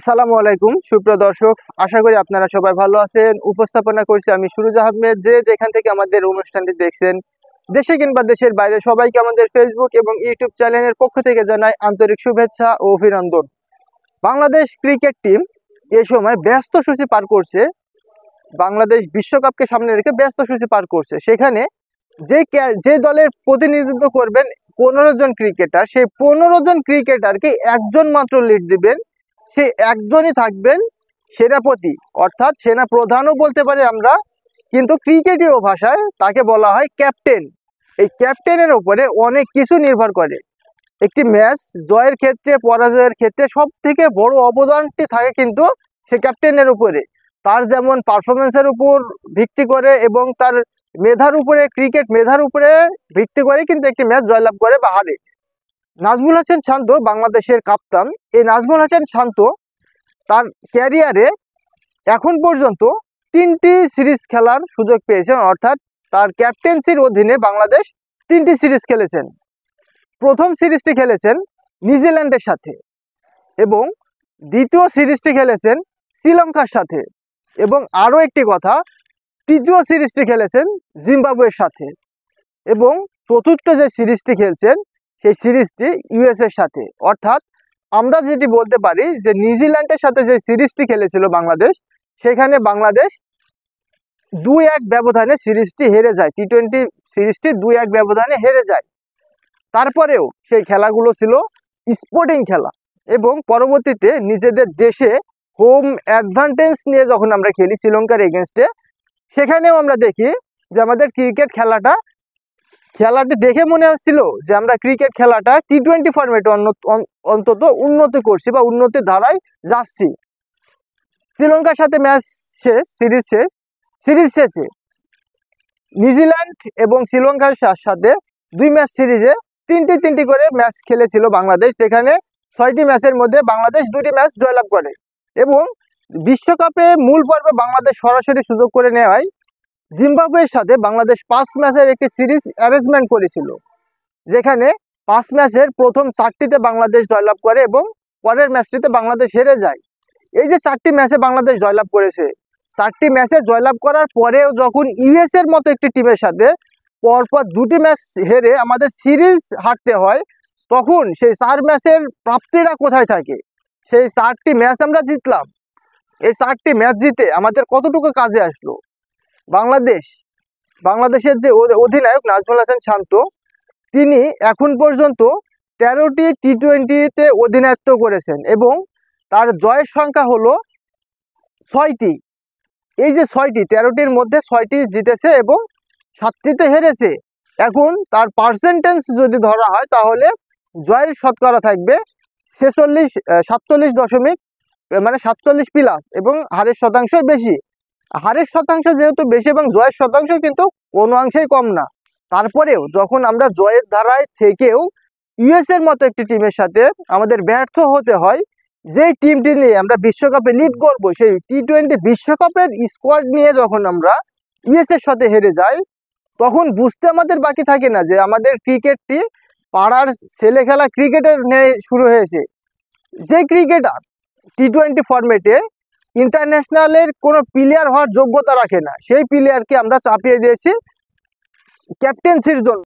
আসসালামু আলাইকুম সুপ্রিয় দর্শক, আশা করি আপনারা সবাই ভালো আছেন। উপস্থাপনা করছি আমি সুরুজ আহমেদ। যেখান থেকে আমাদের অনুষ্ঠানটি দেখছেন, দেশে কিংবা দেশের বাইরে, সবাইকে আমাদের ফেসবুক এবং ইউটিউব চ্যানেলের পক্ষ থেকে জানাই আন্তরিক শুভেচ্ছা ও অভিনন্দন। বাংলাদেশ ক্রিকেট টিম এ সময় ব্যস্ত সূচি পার করছে। বাংলাদেশ বিশ্বকাপকে সামনে রেখে ব্যস্ত সূচি পার করছে। সেখানে যে দলের প্রতিনিধিত্ব করবেন 15 জন ক্রিকেটার, সেই 15 জন ক্রিকেটারকে একজন মাত্র লিড দিবেন, সে একজনই থাকবেন সেনাপতি, অর্থাৎ সেনা প্রধানও বলতে পারি আমরা, কিন্তু ক্রিকেটীয় ভাষায় তাকে বলা হয় ক্যাপ্টেন। এই ক্যাপ্টেনের ওপরে অনেক কিছু নির্ভর করে। একটি ম্যাচ জয়ের ক্ষেত্রে, পরাজয়ের ক্ষেত্রে সব থেকে বড় অবদানটি থাকে কিন্তু সে ক্যাপ্টেনের উপরে। তার যেমন পারফরমেন্সের উপর ভিত্তি করে এবং তার মেধার উপরে, ক্রিকেট মেধার উপরে ভিত্তি করে কিন্তু একটি ম্যাচ জয়লাভ করে বা হারে। নাজমুল হোসেন শান্ত বাংলাদেশের কাপ্তান। এই নাজমুল হোসেন শান্ত তার ক্যারিয়ারে এখন পর্যন্ত 3টি সিরিজ খেলার সুযোগ পেয়েছেন, অর্থাৎ তার ক্যাপ্টেন্সির অধীনে বাংলাদেশ 3টি সিরিজ খেলেছেন। প্রথম সিরিজটি খেলেছেন নিউজিল্যান্ডের সাথে, এবং দ্বিতীয় সিরিজটি খেলেছেন শ্রীলঙ্কার সাথে, এবং আরও একটি কথা, তৃতীয় সিরিজটি খেলেছেন জিম্বাবুয়ের সাথে, এবং চতুর্থ যে সিরিজটি খেলছেন সেই সিরিজটি ইউএসএর সাথে। অর্থাৎ আমরা যেটি বলতে পারি যে নিউজিল্যান্ডের সাথে যে সিরিজটি খেলেছিল বাংলাদেশ, সেখানে বাংলাদেশ 2-1 ব্যবধানে সিরিজটি হেরে যায়। টি-20 সিরিজটি 2-1 ব্যবধানে হেরে যায়। তারপরেও সেই খেলাগুলো ছিল স্পোর্টিং খেলা, এবং পরবর্তীতে নিজেদের দেশে হোম অ্যাডভান্টেজ নিয়ে যখন আমরা খেলি শ্রীলঙ্কার এগেনস্টে, সেখানেও আমরা দেখি যে আমাদের ক্রিকেট খেলাটি দেখে মনে হচ্ছিল যে আমরা ক্রিকেট খেলাটা টি-20 ফরম্যাটে অন্তত উন্নতি করছি বা উন্নতির ধারায় যাচ্ছি। শ্রীলঙ্কার সাথে ম্যাচ শেষ, সিরিজ শেষে নিউজিল্যান্ড এবং শ্রীলঙ্কার সাথে 2 ম্যাচ সিরিজে 3টি করে ম্যাচ খেলেছিল বাংলাদেশ, যেখানে 6টি ম্যাচের মধ্যে বাংলাদেশ 2টি ম্যাচ জয়লাভ করে, এবং বিশ্বকাপে মূল পর্বে বাংলাদেশ সরাসরি সুযোগ করে নেওয়ায় জিম্বাবুয়ের সাথে বাংলাদেশ 5 ম্যাচের একটি সিরিজ অ্যারেঞ্জমেন্ট করেছিল, যেখানে 5 ম্যাচের প্রথম 4টিতে বাংলাদেশ জয়লাভ করে এবং পরের ম্যাচটিতে বাংলাদেশ হেরে যায়। এই যে 4টি ম্যাচে বাংলাদেশ জয়লাভ করেছে, 4টি ম্যাচে জয়লাভ করার পরেও যখন ইউএসএর মতো একটি টিমের সাথে পরপর 2টি ম্যাচ হেরে আমাদের সিরিজ হারতে হয়, তখন সেই 4 ম্যাচের প্রাপ্তিরা কোথায় থাকে? সেই 4টি ম্যাচ আমরা জিতলাম, এই 4টি ম্যাচ জিতে আমাদের কতটুকু কাজে আসলো? বাংলাদেশের যে অধিনায়ক নাজমুল হোসেন শান্ত, তিনি এখন পর্যন্ত 13টি টি-20তে অধিনায়ত্ব করেছেন, এবং তার জয়ের সংখ্যা হলো 6টি। এই যে 6টি, 13টির মধ্যে 6টি জিতেছে এবং 7টিতে হেরেছে। এখন তার পার্সেন্টেজ যদি ধরা হয়, তাহলে জয়ের শতকরা থাকবে 47.47 প্লাস, এবং হারের শতাংশ বেশি। হারের শতাংশ যেহেতু বেশি এবং জয়ের শতাংশ কিন্তু কোনো অংশেই কম না, তারপরেও যখন আমরা জয়ের ধারায় থেকেও ইউএসএর মতো একটি টিমের সাথে আমাদের ব্যর্থ হতে হয়, যে টিমটি নিয়ে আমরা বিশ্বকাপে লিড করব, সেই টি-20 বিশ্বকাপের স্কোয়াড নিয়ে যখন আমরা ইউএসএর সাথে হেরে যাই, তখন বুঝতে আমাদের বাকি থাকে না যে আমাদের ক্রিকেটটি পাড়ার ছেলে খেলা ক্রিকেটের নিয়ে শুরু হয়েছে। যে ক্রিকেটার টি-20 ফরম্যাটে ইন্টারন্যাশনালের কোনো প্লেয়ার হওয়ার যোগ্যতা রাখে না, সেই প্লেয়ারকে আমরা চাপিয়ে দিয়েছি ক্যাপ্টেন্সির জন্য।